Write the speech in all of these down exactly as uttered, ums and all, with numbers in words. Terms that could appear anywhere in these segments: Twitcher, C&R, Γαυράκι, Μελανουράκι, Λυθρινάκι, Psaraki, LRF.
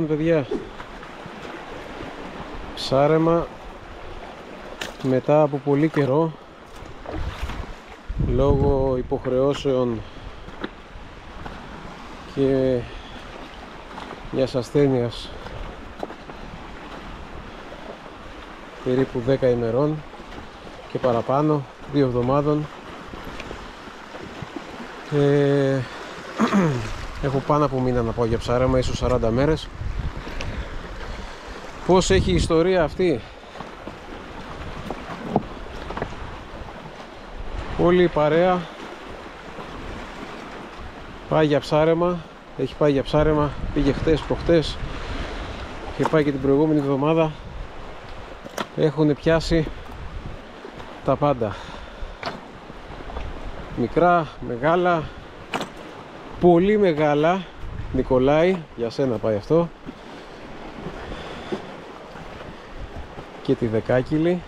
Λοιπόν, παιδιά, ψάρεμα μετά από πολύ καιρό, λόγω υποχρεώσεων και μιας ασθένειας περίπου δέκα ημερών και παραπάνω, δύο εβδομάδων. ε, Έχω πάνω από μήνα να πάω για ψάρεμα, ίσως σαράντα μέρες. Πώς έχει η ιστορία αυτή? Όλη η παρέα πάει για ψάρεμα, έχει πάει για ψάρεμα, πήγε χτες, προχτές, και πάει και την προηγούμενη εβδομάδα. Έχουν πιάσει τα πάντα, μικρά, μεγάλα, πολύ μεγάλα. Νικολάη, για σένα πάει αυτό, και τη δεκάκυλη.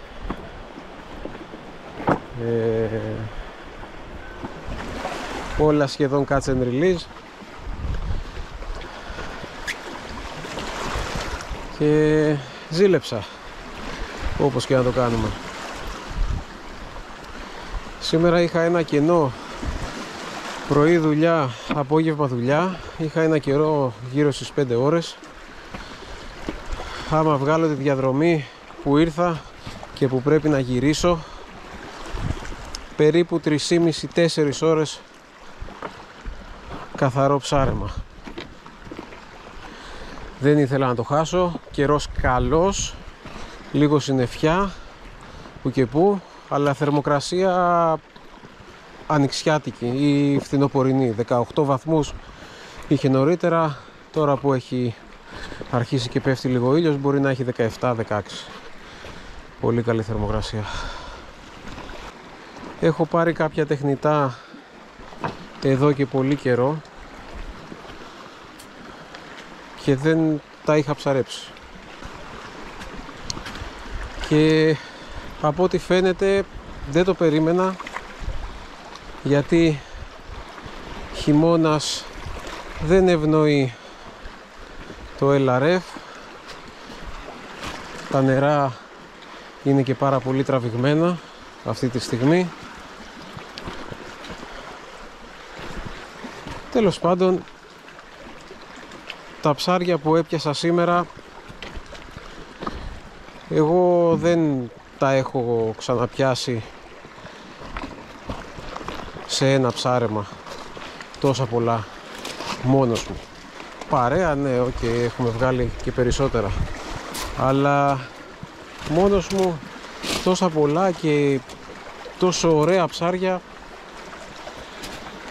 ε, Όλα σχεδόν catch and release. Και ζήλεψα, όπως και να το κάνουμε. Σήμερα είχα ένα κενό, πρωί δουλειά, απόγευμα δουλειά. Είχα ένα καιρό γύρω στις πέντε ώρες. Άμα βγάλω τη διαδρομή που ήρθα και που πρέπει να γυρίσω, περίπου τρεισήμισι με τέσσερις ώρες καθαρό ψάρεμα. Δεν ήθελα να το χάσω. Καιρός καλός, λίγο συννεφιά που και που, αλλά θερμοκρασία ανοιξιάτικη ή φθινοπορεινή. δεκαοκτώ βαθμούς είχε νωρίτερα, τώρα που έχει αρχίσει και πέφτει λίγο ήλιος μπορεί να έχει δεκαεπτά δεκαέξι. Πολύ καλή θερμοκρασία. Έχω πάρει κάποια τεχνητά εδώ και πολύ καιρό και δεν τα είχα ψαρέψει, και από ό,τι φαίνεται δεν το περίμενα, γιατί χειμώνας δεν ευνοεί το ελ αρ εφ, τα νερά είναι και πάρα πολύ τραβηγμένα αυτή τη στιγμή. Τέλος πάντων, τα ψάρια που έπιασα σήμερα εγώ δεν τα έχω ξαναπιάσει σε ένα ψάρεμα τόσα πολλά μόνος μου. Παρέα, ναι, οκ, okay, έχουμε βγάλει και περισσότερα, αλλά μόνος μου τόσα πολλά και τόσο ωραία ψάρια,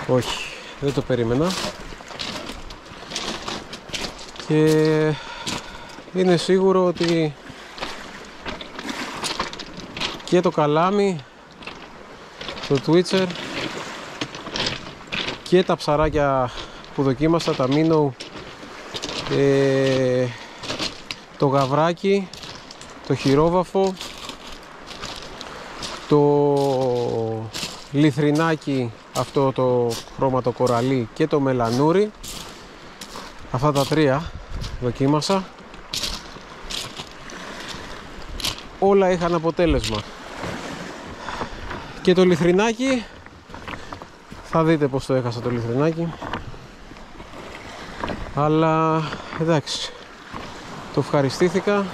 όχι, δεν το περίμενα. Και είναι σίγουρο ότι και το καλάμι, το Twitcher και τα ψαράκια που δοκίμασα, τα Minnow, ε, το γαβράκι, το χειρόβαφο, το λιθρινάκι, αυτό το χρώμα το κοραλί, και το μελανούρι, αυτά τα τρία δοκίμασα, όλα είχαν αποτέλεσμα. Και το λιθρινάκι, θα δείτε πως το έχασα το λιθρινάκι, αλλά εντάξει, το ευχαριστήθηκα,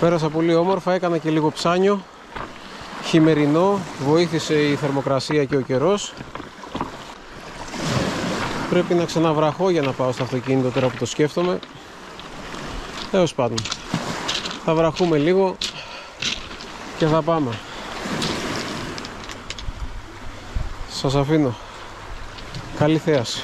πέρασα πολύ όμορφα, έκανα και λίγο ψάνιο χειμερινό, βοήθησε η θερμοκρασία και ο καιρός. Πρέπει να ξαναβραχώ για να πάω στο αυτοκίνητο, τώρα που το σκέφτομαι. Έως πάντων, θα βραχούμε λίγο και θα πάμε. Σας αφήνω. Καλή θέαση.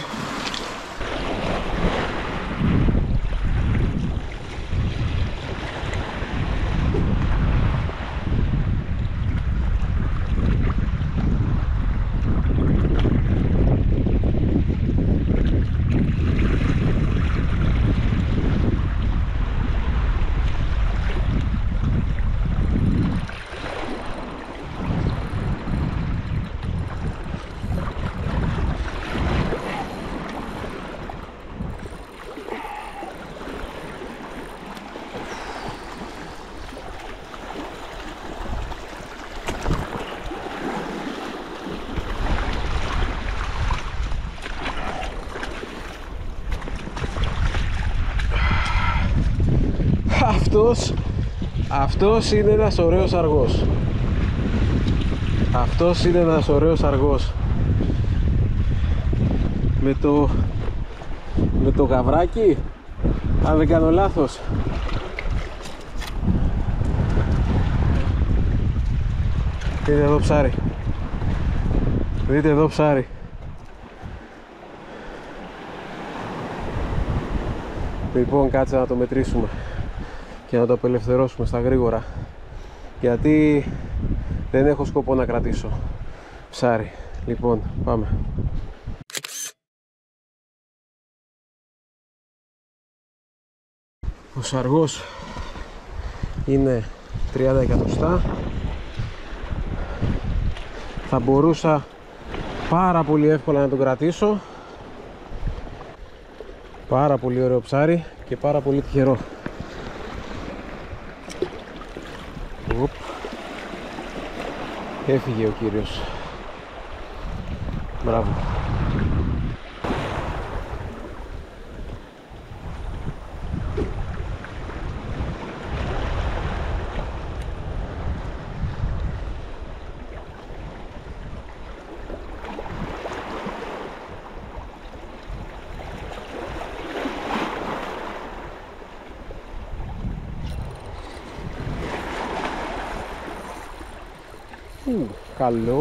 αυτός, αυτός είναι ένας ωραίος αργός. Αυτός είναι ένας ωραίος αργός. Με το, με το γαβράκι, αν δεν κάνω λάθος. Δείτε εδώ ψάρι. Δείτε εδώ ψάρι. Λοιπόν, κάτσε να το μετρήσουμε και να το απελευθερώσουμε στα γρήγορα, γιατί δεν έχω σκοπό να κρατήσω ψάρι. Λοιπόν, πάμε. Ο σαργός είναι τριάντα εκατοστά. Θα μπορούσα πάρα πολύ εύκολα να τον κρατήσω. Πάρα πολύ ωραίο ψάρι και πάρα πολύ τυχερό. Οπ. Έφυγε ο κύριος. Μπράβο. Ου, καλό. Τι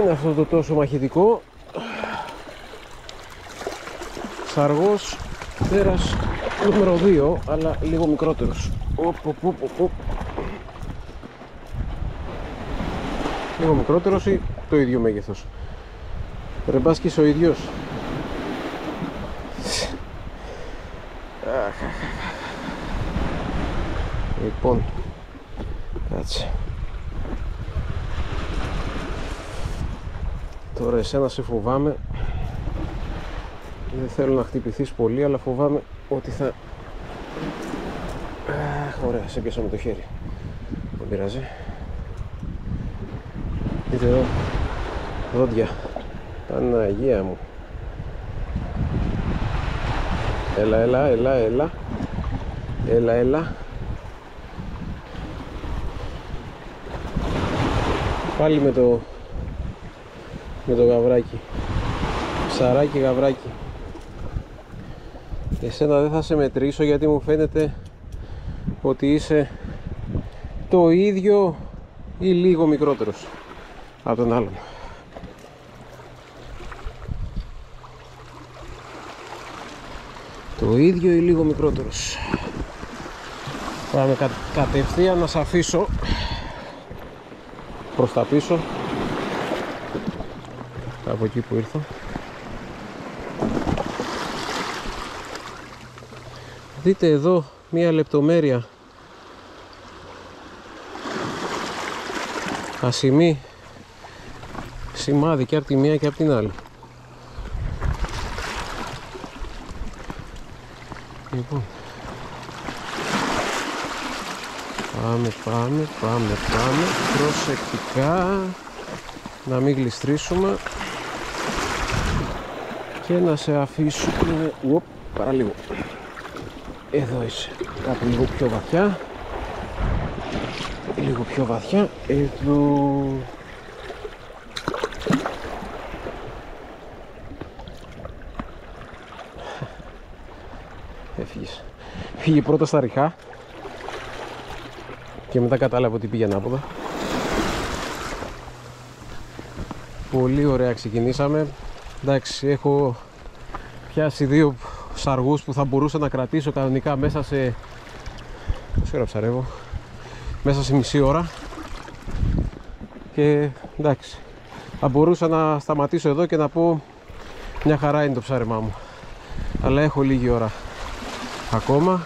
είναι αυτό το τόσο μαχητικό? Σαργός τέρας νούμερο δύο, αλλά λίγο μικρότερος. Οπ, οπ, οπ, οπ. Λίγο μικρότερος ή το ίδιο μέγεθος? Ρεμπάσκης ο ίδιος. Λοιπόν, κάτσε. Τώρα εσένα σε φοβάμαι. Δεν θέλω να χτυπηθείς πολύ, αλλά φοβάμαι ότι θα... Αχ, ωραία, σε πιάσα με το χέρι. Δεν πειράζει. Δείτε εδώ, δόντια. Παναγία μου. Έλα, έλα, έλα, έλα. Έλα, έλα. Πάλι με το, με το γαβράκι. Ψαράκι, γαβράκι. Εσένα δεν θα σε μετρήσω, γιατί μου φαίνεται ότι είσαι το ίδιο ή λίγο μικρότερος από τον άλλον. Το ίδιο ή λίγο μικρότερος. Πάμε κα, κατευθείαν να σε αφήσω προς τα πίσω, από εκεί που ήρθα. Δείτε εδώ μία λεπτομέρεια. Ασημή σημάδι και από τη μία και από την άλλη. Λοιπόν, πάμε, πάμε, πάμε, πάμε, προσεκτικά, να μην γλιστρήσουμε και να σε αφήσουμε, οπ, παραλίγο, εδώ είσαι, κάπου λίγο πιο βαθιά, λίγο πιο βαθιά, εδώ, έφυγες, φύγε πρώτα στα ριχά. Και μετά κατάλαβα ότι πήγε ανάποδα. Πολύ ωραία ξεκινήσαμε. Εντάξει, έχω πιάσει δύο σαργούς που θα μπορούσα να κρατήσω κανονικά μέσα σε... Πόση ώρα ψαρεύω? Μέσα σε μισή ώρα. Και εντάξει, θα μπορούσα να σταματήσω εδώ και να πω μια χαρά είναι το ψάρεμά μου. Αλλά έχω λίγη ώρα ακόμα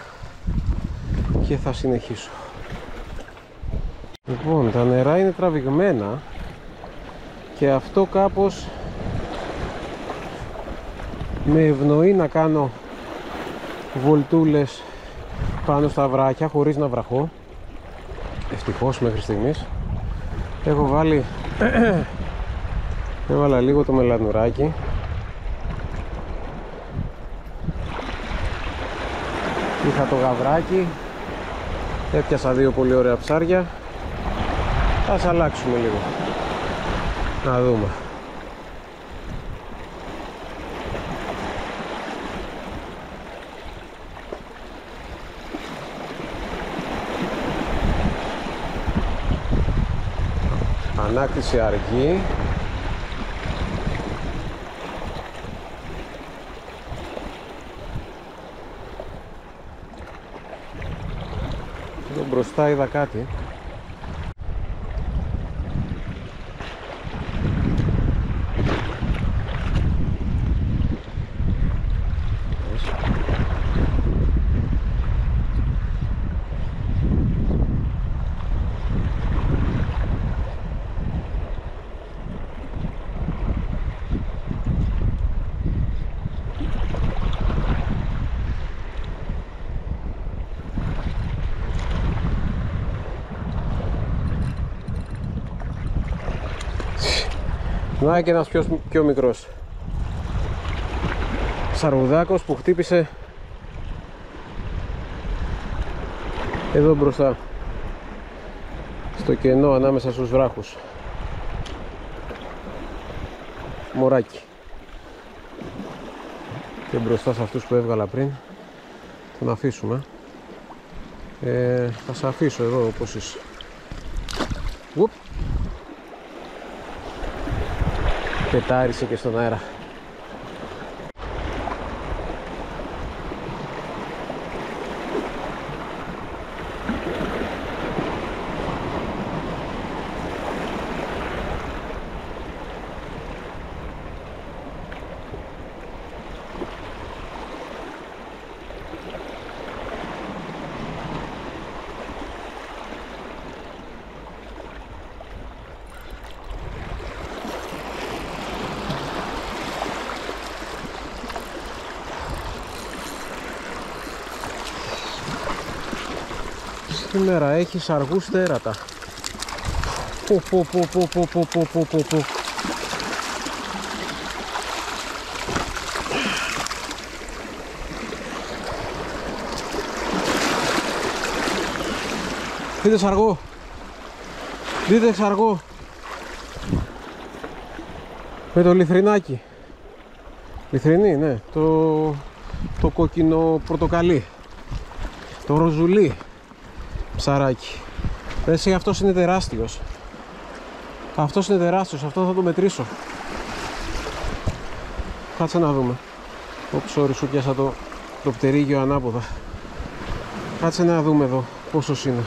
και θα συνεχίσω. Λοιπόν, τα νερά είναι τραβηγμένα και αυτό κάπως με ευνοεί να κάνω βολτούλες πάνω στα βράχια χωρίς να βραχώ. Ευτυχώς μέχρι στιγμής. Έχω βάλει Έβαλα λίγο το μελανουράκι. Είχα το γαβράκι. Έπιασα δύο πολύ ωραία ψάρια. Ας αλλάξουμε λίγο. Να δούμε. Ανάκτηση αργή. Εδώ μπροστά είδα κάτι. Να και ένας πιο, πιο μικρός σαρβουδάκος που χτύπησε εδώ μπροστά στο κενό ανάμεσα στους βράχους. Μωράκι. Και μπροστά σε αυτούς που έβγαλα πριν. Τον αφήσουμε. ε, Θα σε αφήσω εδώ όπως είσαι. Ουπ. Πετάρισε και στον αέρα. Σήμερα έχεις αργούς τέρατα. Πω πω πω πω πω πω πω πω πω πω. Δείτε σαργό. Δείτε σαργό. Με το λιθρινάκι. Λιθρινί, ναι. Το, το κόκκινο πορτοκαλί. Το ροζουλί. Ψαράκι. Εσύ, αυτός είναι τεράστιος. Αυτός είναι τεράστιος, αυτό θα το μετρήσω. Κάτσε να δούμε. Όψε όρι σου πιάσα το, το πτερίγιο ανάποδα. Κάτσε να δούμε εδώ πόσος είναι.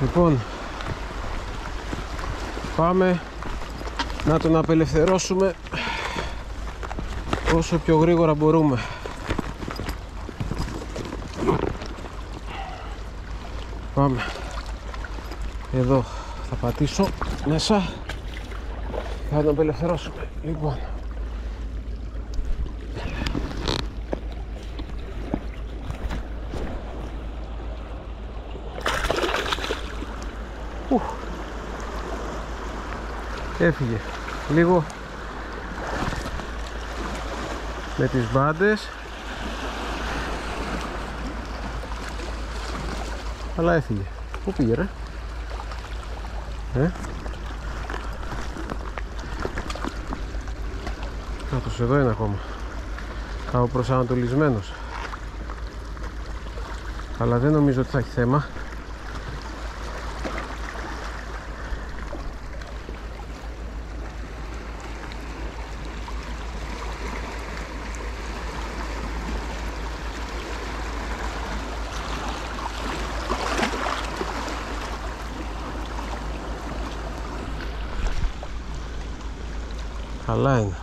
Λοιπόν, πάμε να τον απελευθερώσουμε όσο πιο γρήγορα μπορούμε. Πάμε. Εδώ θα πατήσω μέσα. Θα τον απελευθερώσουμε. Λοιπόν. Ου. Έφυγε. Λίγο. Με τις μπάντες. Αλλά έφυγε. Πού πήγε ρε? Ε? Κάτω εδώ είναι ακόμα. Κάπου προσανατολισμένος. Αλλά δεν νομίζω ότι θα έχει θέμα. Καλά είναι.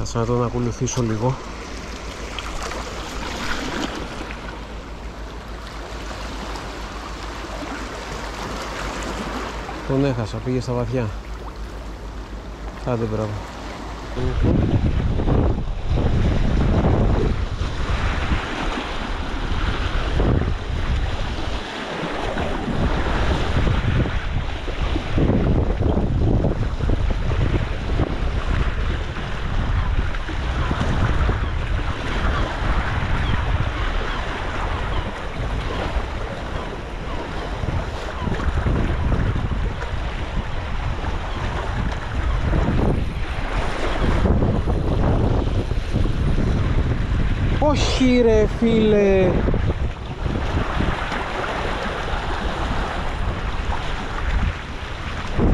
Ας να τον ακολουθήσω λίγο. Τον έχασα, πήγε στα βαθιά. Άντε μπράβο. uscire file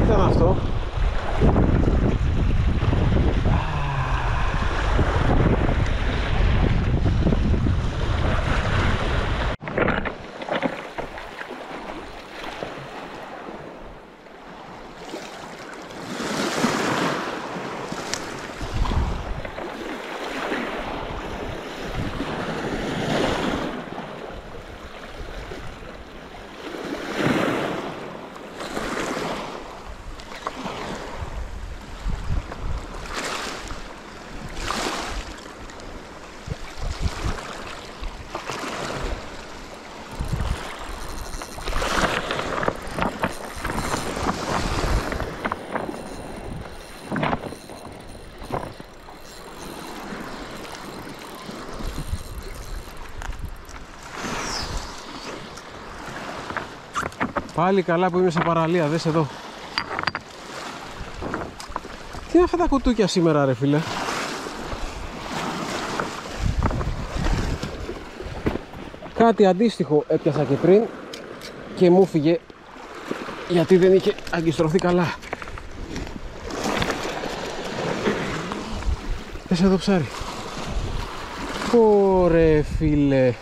canasto. Πάλι καλά που είμαι σε παραλία, δες εδώ. Τι είναι αυτά τα κουτούκια σήμερα ρε φίλε. Κάτι αντίστοιχο έπιασα και πριν και μου φύγε γιατί δεν είχε αγκιστρωθεί καλά. Δες εδώ ψάρι. Ωρε φίλε.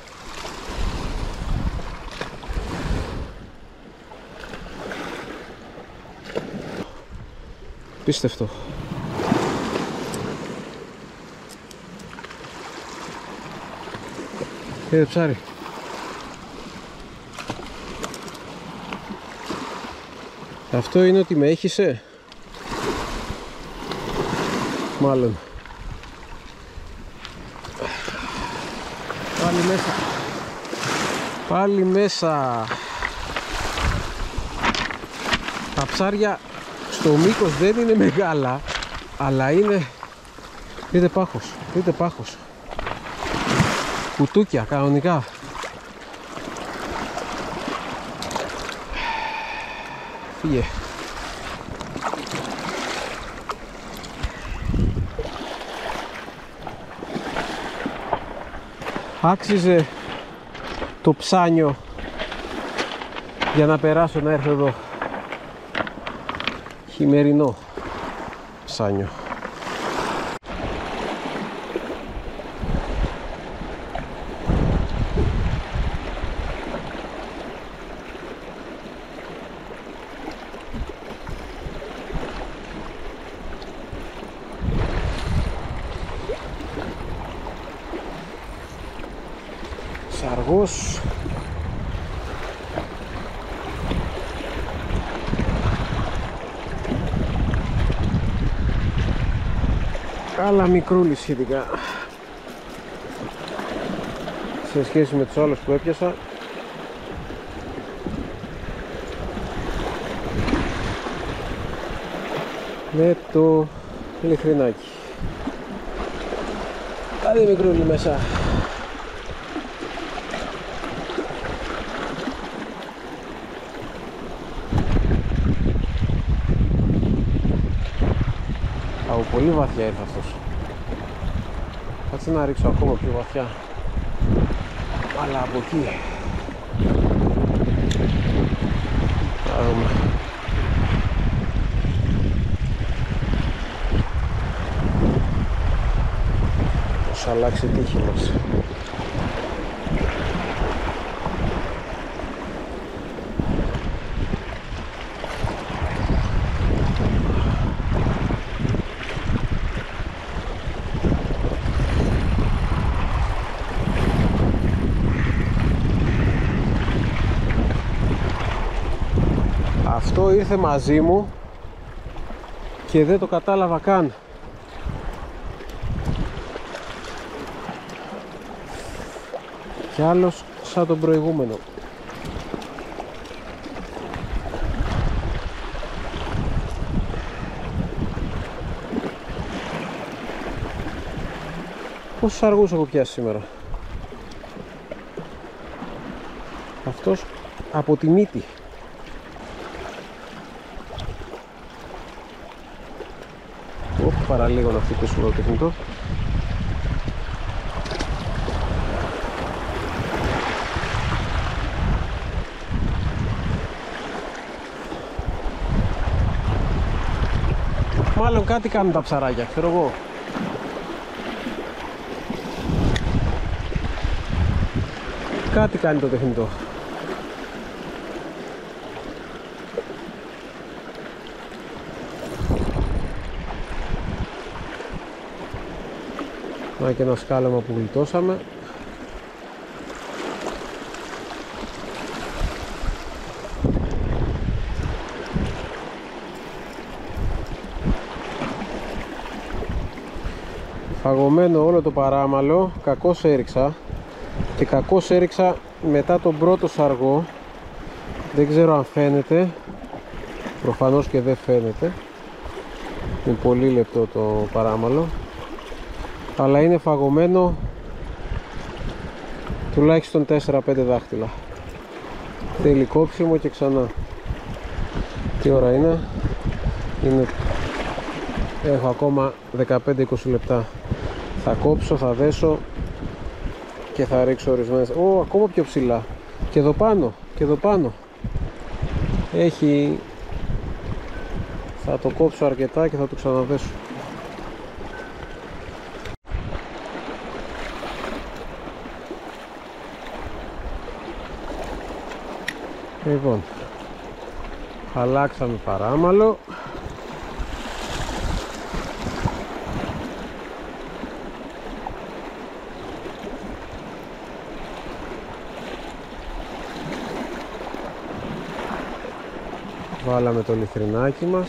Πίστευτο. Είδε ψάρι. Αυτό είναι ότι με έχισε. Μάλλον. Πάλι μέσα. Πάλι μέσα. Τα ψάρια το μήκος δεν είναι μεγάλα, αλλά είναι, δείτε πάχος, δείτε πάχος, κουτούκια κανονικά. Φύγε. Άξιζε το ψάνιο για να περάσω να έρθω εδώ. Χειμερινό ψάνιο. Σαργός. Αλλά μικρούλη σχετικά σε σχέση με τους άλλους που έπιασα. Με το λιχρινάκι. Άντε μικρούλη μέσα. Πολύ βαθιά ήρθε αυτός. Κάτσε να ρίξω ακόμα πιο βαθιά. Αλλά από εκεί. Να δούμε. Πώς αλλάξει η τύχη μας. Αυτό ήρθε μαζί μου και δεν το κατάλαβα καν. Κι άλλος σαν τον προηγούμενο. Πόσους αργούς έχω πιάσει σήμερα. Αυτός από τη μύτη. Παρά λίγο να χτυπήσουμε το τεχνητό. Μάλλον κάτι κάνουν τα ψαράκια, ξέρω εγώ. Κάτι κάνει το τεχνητό. Να και ένα σκάλωμα που γλιτώσαμε. Φαγωμένο όλο το παράμαλο, κακώς έριξα και κακώς έριξα μετά τον πρώτο σαργό. Δεν ξέρω αν φαίνεται, προφανώς και δεν φαίνεται, είναι πολύ λεπτό το παράμαλο, αλλά είναι φαγωμένο τουλάχιστον τέσσερα πέντε δάχτυλα. Τελικό ψήμο και ξανά. Τι ώρα είναι, είναι... έχω ακόμα δεκαπέντε είκοσι λεπτά. Θα κόψω, θα δέσω και θα ρίξω ορισμένες. Ω, ακόμα πιο ψηλά. Και εδώ πάνω, και εδώ πάνω. Έχει... Θα το κόψω αρκετά και θα το ξαναδέσω. Λοιπόν, αλλάξαμε παράμαλο. Βάλαμε το λιθρινάκι μας.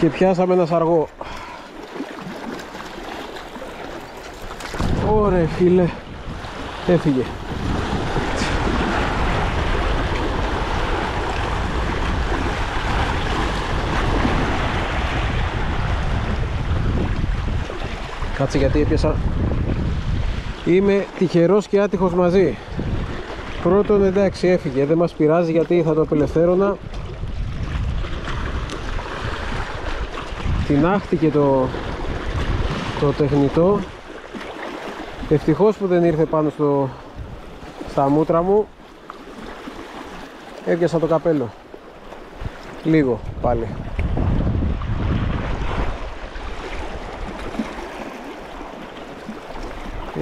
Και πιάσαμε ένα σαργό. Ωραία φίλε, έφυγε. Κάτσε γιατί έπιασα. Είμαι τυχερός και άτυχος μαζί. Πρώτον, εντάξει, έφυγε, δεν μας πειράζει γιατί θα το απελευθέρωνα. Τινάχτηκε το, το τεχνητό. Ευτυχώς που δεν ήρθε πάνω στο, στα μούτρα μου. Έπιασα το καπέλο. Λίγο πάλι.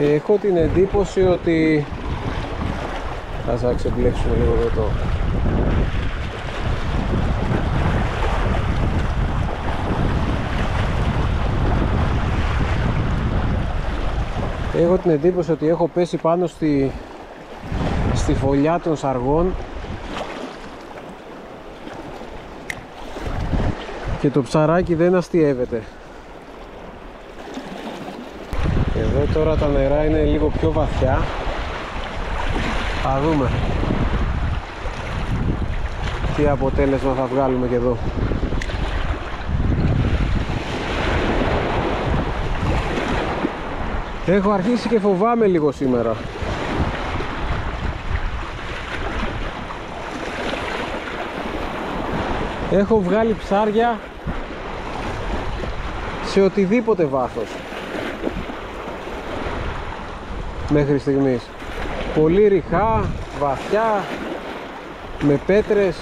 Έχω την εντύπωση ότι... Ας θα ξεμπλέξουμε λίγο εδώ το... Έχω την εντύπωση ότι έχω πέσει πάνω στη, στη φωλιά των σαργών και το ψαράκι δεν αστιεύεται. Εδώ τώρα τα νερά είναι λίγο πιο βαθιά. Θα δούμε τι αποτέλεσμα θα βγάλουμε και εδώ. Έχω αρχίσει και φοβάμαι λίγο σήμερα. Έχω βγάλει ψάρια σε οτιδήποτε βάθος μέχρι στιγμής. Πολύ ριχά, βαθιά, με πέτρες.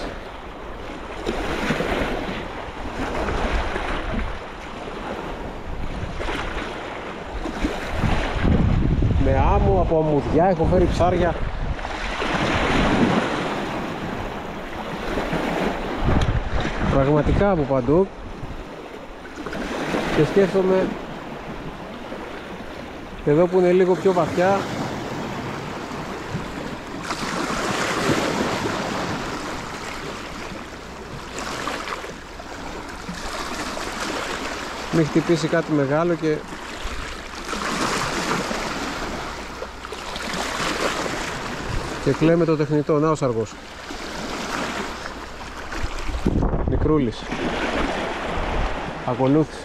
Με άμμο, από αμμουδιά, έχω φέρει ψάρια. Πραγματικά από παντού. Και σκέφτομαι... Εδώ που είναι λίγο πιο βαθιά μη χτυπήσει κάτι μεγάλο και και κλαίμε το τεχνητό. Να ο σαργός. Μικρούλης. Ακολούθησε.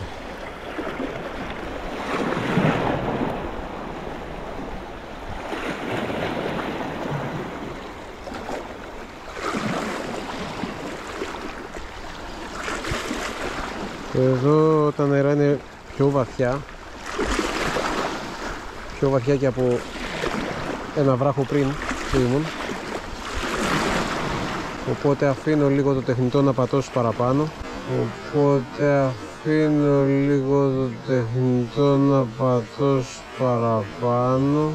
Εδώ τα νερά είναι πιο βαθιά, πιο βαθιά και από ένα βράχο πριν που ήμουν. οπότε αφήνω λίγο το τεχνητό να πατώσει παραπάνω. Οπότε αφήνω λίγο το τεχνητό να πατώσει παραπάνω.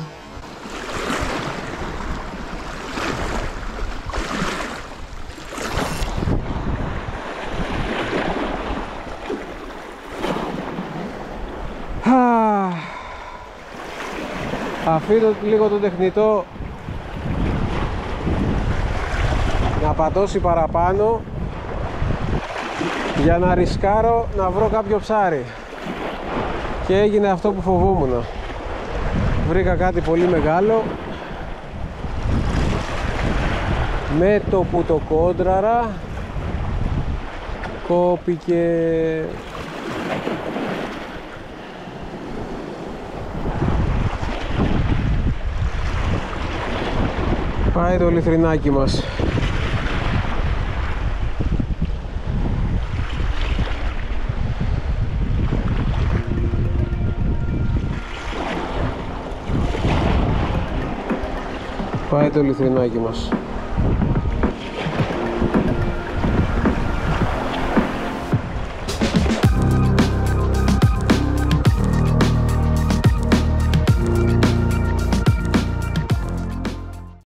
Αφήνω λίγο το τεχνητό να πατώσει παραπάνω για να ρισκάρω να βρω κάποιο ψάρι. Και έγινε αυτό που φοβόμουν. Βρήκα κάτι πολύ μεγάλο. Με το που το κόντραρα κόπηκε. Πάει το λιθρινάκι μας. Πάει το λιθρινάκι μας.